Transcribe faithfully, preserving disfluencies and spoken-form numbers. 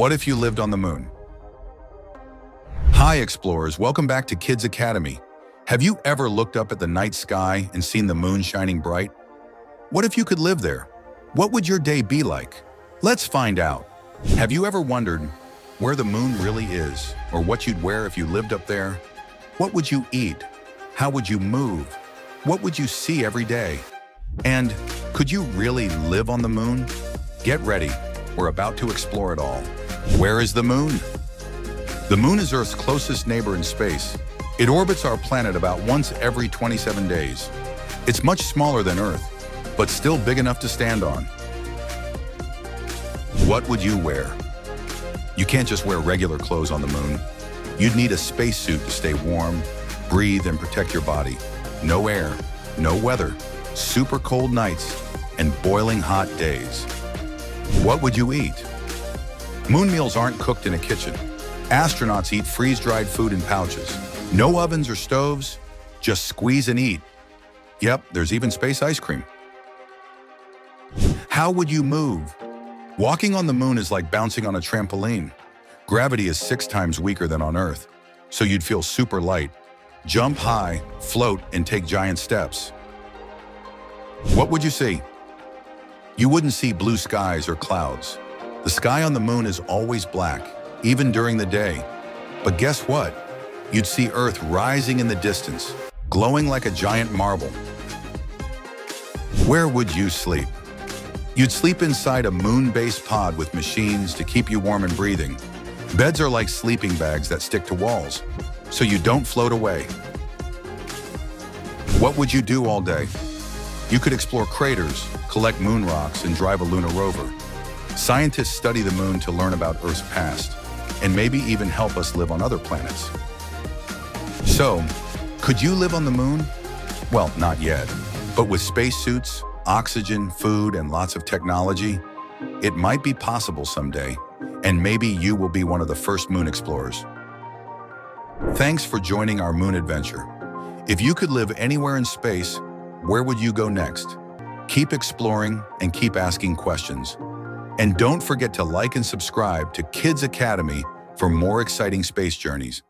What if you lived on the moon? Hi explorers, welcome back to Kids Academy. Have you ever looked up at the night sky and seen the moon shining bright? What if you could live there? What would your day be like? Let's find out. Have you ever wondered where the moon really is, or what you'd wear if you lived up there? What would you eat? How would you move? What would you see every day? And could you really live on the moon? Get ready, we're about to explore it all. Where is the moon? The moon is Earth's closest neighbor in space. It orbits our planet about once every twenty-seven days. It's much smaller than Earth, but still big enough to stand on. What would you wear? You can't just wear regular clothes on the moon. You'd need a spacesuit to stay warm, breathe, and protect your body. No air, no weather, super cold nights, and boiling hot days. What would you eat? Moon meals aren't cooked in a kitchen. Astronauts eat freeze-dried food in pouches. No ovens or stoves, just squeeze and eat. Yep, there's even space ice cream. How would you move? Walking on the moon is like bouncing on a trampoline. Gravity is six times weaker than on Earth, so you'd feel super light. Jump high, float, and take giant steps. What would you see? You wouldn't see blue skies or clouds. The sky on the moon is always black, even during the day. But guess what? You'd see Earth rising in the distance, glowing like a giant marble. Where would you sleep? You'd sleep inside a moon-based pod with machines to keep you warm and breathing. Beds are like sleeping bags that stick to walls, so you don't float away. What would you do all day? You could explore craters, collect moon rocks, and drive a lunar rover. Scientists study the moon to learn about Earth's past, and maybe even help us live on other planets. So, could you live on the moon? Well, not yet. But with spacesuits, oxygen, food, and lots of technology, it might be possible someday. And maybe you will be one of the first moon explorers. Thanks for joining our moon adventure. If you could live anywhere in space, where would you go next? Keep exploring and keep asking questions. And don't forget to like and subscribe to Kids Academy for more exciting space journeys.